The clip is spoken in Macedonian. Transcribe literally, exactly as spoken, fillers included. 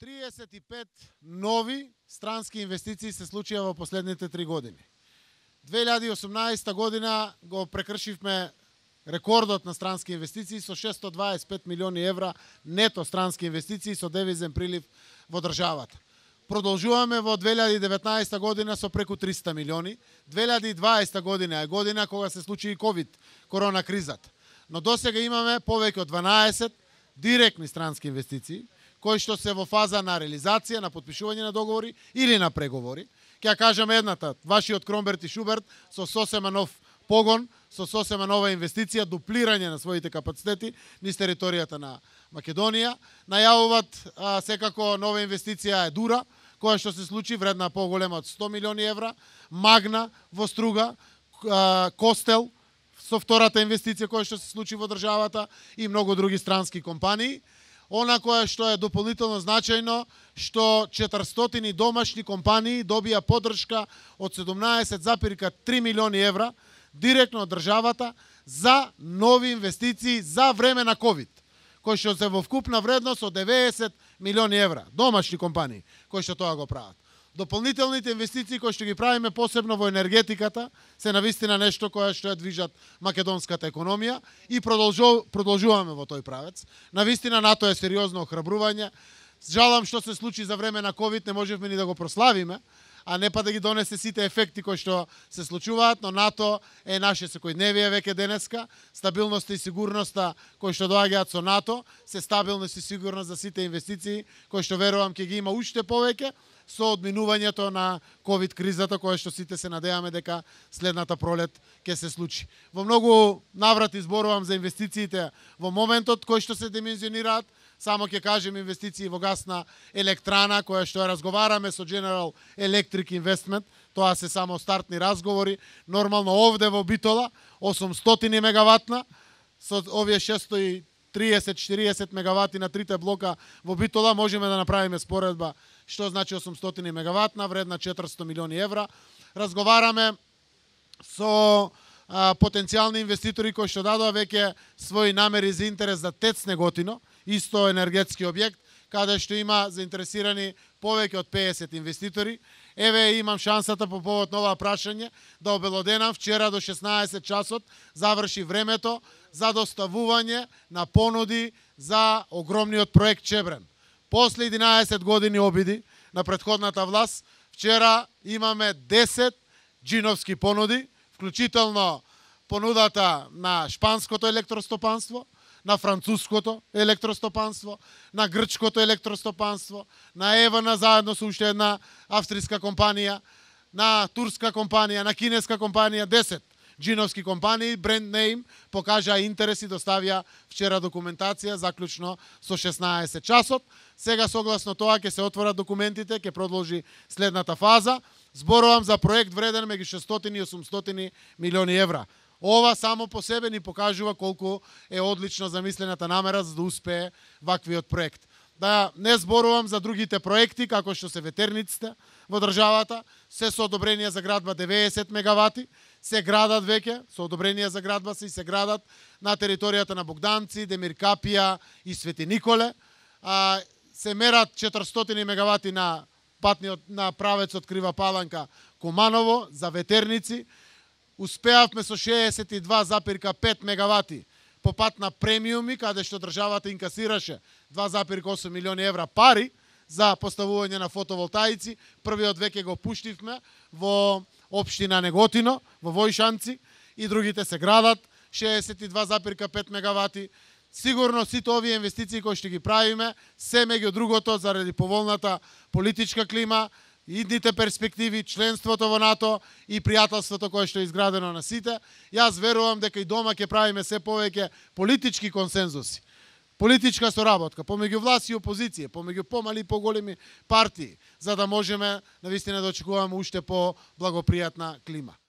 триесет и пет нови странски инвестиции се случија во последните три години. две илјади и осумнаесета година го прекршивме рекордот на странски инвестиции со шестстотини дваесет и пет милиони евра нето странски инвестиции со девизен прилив во државата. Продолжуваме во две илјади и деветнаесета година со преку триста милиони. две илјади и дваесета година е година кога се случи и ковид, корона кризата. Но досега имаме повеќе од дванаесет директни странски инвестиции кои што се во фаза на реализација, на подпишување на договори или на преговори. Ќе кажам едната, вашиот Кромберг и Шуберт со сосема нов погон, со сосема нова инвестиција, дуплирање на своите капацитети низ територијата на Македонија. Најавуваат а, секако нова инвестиција е Дура, која што се случи вредна поголема од сто милиони евра, Magna во Струга, а, Костел со втората инвестиција која што се случи во државата и многу други странски компании. Она која што е дополнително значајно, што четиристотини домашни компании добија поддршка од седумнаесет запирка три милиони евра директно од државата за нови инвестиции за време на ковид, кои што се во вкупна вредност од девесет милиони евра, домашни компании кои што тоа го прават. Дополнителните инвестиции кои што ги правиме посебно во енергетиката се навистина нешто кое што ја движат македонската економија и продолжу, продолжуваме во тој правец. Навистина на тоа е сериозно охрабрување. Жалам што се случи за време на ковид, не можевме ни да го прославиме, а не па да ги донесе сите ефекти кои што се случуваат, но НАТО е наше секојдневие веќе денеска. Стабилноста и сигурноста кои што доаѓаат со НАТО се стабилност и сигурност за сите инвестиции кои што верувам ќе ги има уште повеќе со одминувањето на ковид кризата која што сите се надеваме дека следната пролет ќе се случи. Во многу наврати зборувам за инвестициите во моментот кои што се димензионираат. Само ќе кажем инвестиции во гасна електрана, која што разговараме со General Electric Investment. Тоа се само стартни разговори. Нормално овде во Битола, осумстотини мегаватна, со овие шестстотини и триесет до четириесет мегавати на трите блока во Битола, можеме да направиме споредба што значи осумстотини мегаватна, вредна четиристотини милиони евра. Разговараме со а, потенцијални инвеститори кои што дадоа веќе своји намери за интерес за ТЕЦ Неготино, исто енергетски објект, каде што има заинтересирани повеќе од педесет инвеститори. Еве имам шансата по повод на ова прашање да обелоденам, вчера до шеснаесет часот заврши времето за доставување на понуди за огромниот проект Чебрен. После единаесет години обиди на претходната власт, вчера имаме десет джиновски понуди, вклучително понудата на шпанското електростопанство, на француското електростопанство, на грчкото електростопанство, на ЕВН заедно со уште една австријска компанија, на турска компанија, на кинеска компанија, десет джиновски компании, бренд неим, покажа интерес и доставија вчера документација, заклучно со шеснаесет часот. Сега, согласно тоа, ќе се отворат документите, ќе продолжи следната фаза. Зборувам за проект вреден меѓу шестстотини и осумстотини милиони евра. Ова само по себе ни покажува колку е одлично замислената намера за да успее ваквиот проект. Да не зборувам за другите проекти, како што се ветерниците во државата, се со одобрение за градба девесет мегавати, се градат веќе, со одобрение за градба се и се градат на територијата на Богданци, Демиркапија и Свети Николе. А, се мерат четиристотини мегавати на патниот на правецот Крива Паланка Куманово за ветерници. Успеавме со шеесет и два запирка пет мегавати по пат на премиуми, каде што државата инкасираше два запирка осум милиони евра пари за поставување на фотоволтаици. Првиот веќе го пуштивме во општина Неготино, во Војшанци, и другите се градат, шеесет и два запирка пет мегавати. Сигурно сите овие инвестиции кои што ги правиме, се меѓу другото заради поволната политичка клима, идните перспективи, членството во НАТО и пријателството кое што е изградено на сите. Јас верувам дека и дома ќе правиме се повеќе политички консензуси, политичка соработка, помеѓу власт и опозиција, помеѓу помали и поголеми партии, за да можеме навистина да очекуваме уште по благопријатна клима.